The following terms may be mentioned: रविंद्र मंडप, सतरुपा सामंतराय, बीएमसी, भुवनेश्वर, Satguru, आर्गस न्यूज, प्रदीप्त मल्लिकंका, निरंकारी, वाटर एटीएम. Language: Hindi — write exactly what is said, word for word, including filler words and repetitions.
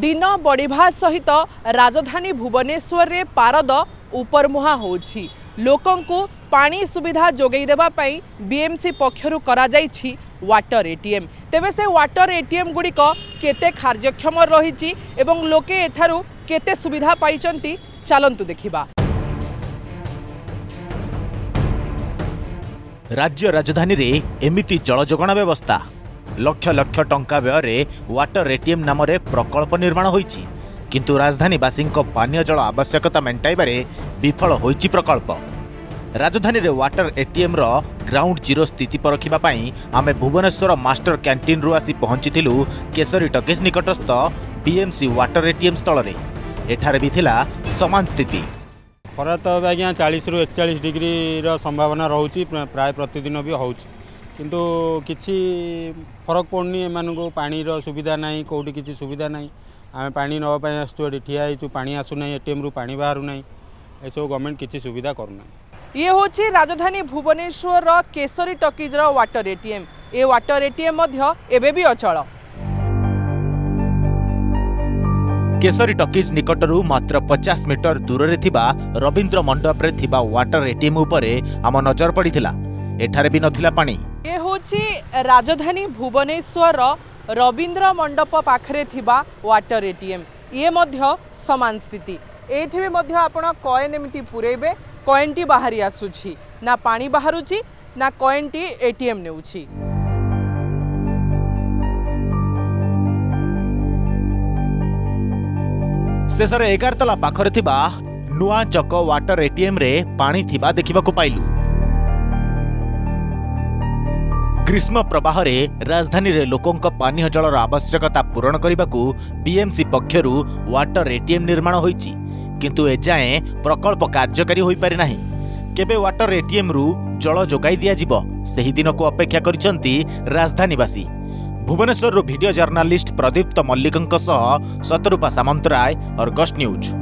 दिन बढ़ा सहित राजधानी भुवनेश्वर रे पारद उपरमुहा होछि। लोकंकु पानी सुविधा जोगई देबा पई बीएमसी पक्षरु करा जाईछि वाटर एटीएम। तेबे से वाटर एटीएम गुड़िक केते कार्यक्षम रहिछि एवं लोके एथारु केते सुविधा पाइचंती चालंतु देखिबा। राज्य राजधानी रे एमिति जल जोगाण व्यवस्था लक्ष लक्ष टंका व्यय वाटर एटीएम नाम प्रकल्प निर्माण होईछि, किंतु राजधानीवासी पानीय जल आवश्यकता मेंटाइबारे विफल होईछि प्रकल्प। राजधानी रे वाटर एटीएम रो ग्राउंड जीरो स्थिति परखिबा पई आमे भुवनेश्वर मास्टर कैंटीन रु आसी पहुंचीथिलु केसरी टकेस निकटस्थ बीएमसी वाटर एटीएम स्थल रे। एठारे भी थिला समान स्थिति। खरा तो आज्ञा चालीस रु एकचालीस डिग्री रो संभावना रहउछि, प्राय प्रतिदिन भी होउछि, किंतु किछि फरक पड़नी। एमान को पानी रो सुविधा नाही, कोठी किछि सुविधा नाही। आमे पानी नवा पई आस्तु ठिया हितु पानी आसु नाही, एटीएम रु पानी बाहरु नाही। एसो गवर्नमेंट किछि सुविधा करू नाही। ये होची राजधानी भुवनेश्वर Kesari talkies वाटर एटीएम। ए वाटर एटीएम मध्य एबे भी अचल। केसरी टकीज निकटरू मात्र पचास मीटर दूर रे थिबा रविंद्र मंडप रे थिबा वाटर एटीएम उपरे आम नजर पड़ीथिला। एठारे भी नथिला पानी। ये होची राजधानी भुवनेश्वर रविंद्र मंडप पाखरे थिबा वाटर एटीएम। ये मध्य समान स्थिति। एठी भी मध्य आपण कॉइन एमिति पुरेबे, कॉइनटी बाहरी आसुछि ना, पानी बाहरुछि ना, कॉइनटी एटीएम नेउछि। शेषर एगार तला पाखरे थिबा नुआ चक वाटर एटीएम रे पानी थिबा देखिबाकु पाइलु। ग्रीष्म प्रवाह रे राजधानी रे लोकंक पानी जलर आवश्यकता पूरण करिबाकु बीएमसी पक्षरु वाटर एटीएम निर्माण होईछि, किंतु ए जाए प्रकल्प कार्यकारी होई पारि नाही। केबे वाटर एटीएम रु जल जोगाई दिया जीवो सही दिन को अपेक्षा करिसंती राजधानीवासी। भुवनेश्वर रो वीडियो जर्नलिस्ट प्रदीप्त मल्लिकंका सह सतरुपा सामंतराय, आर्गस न्यूज।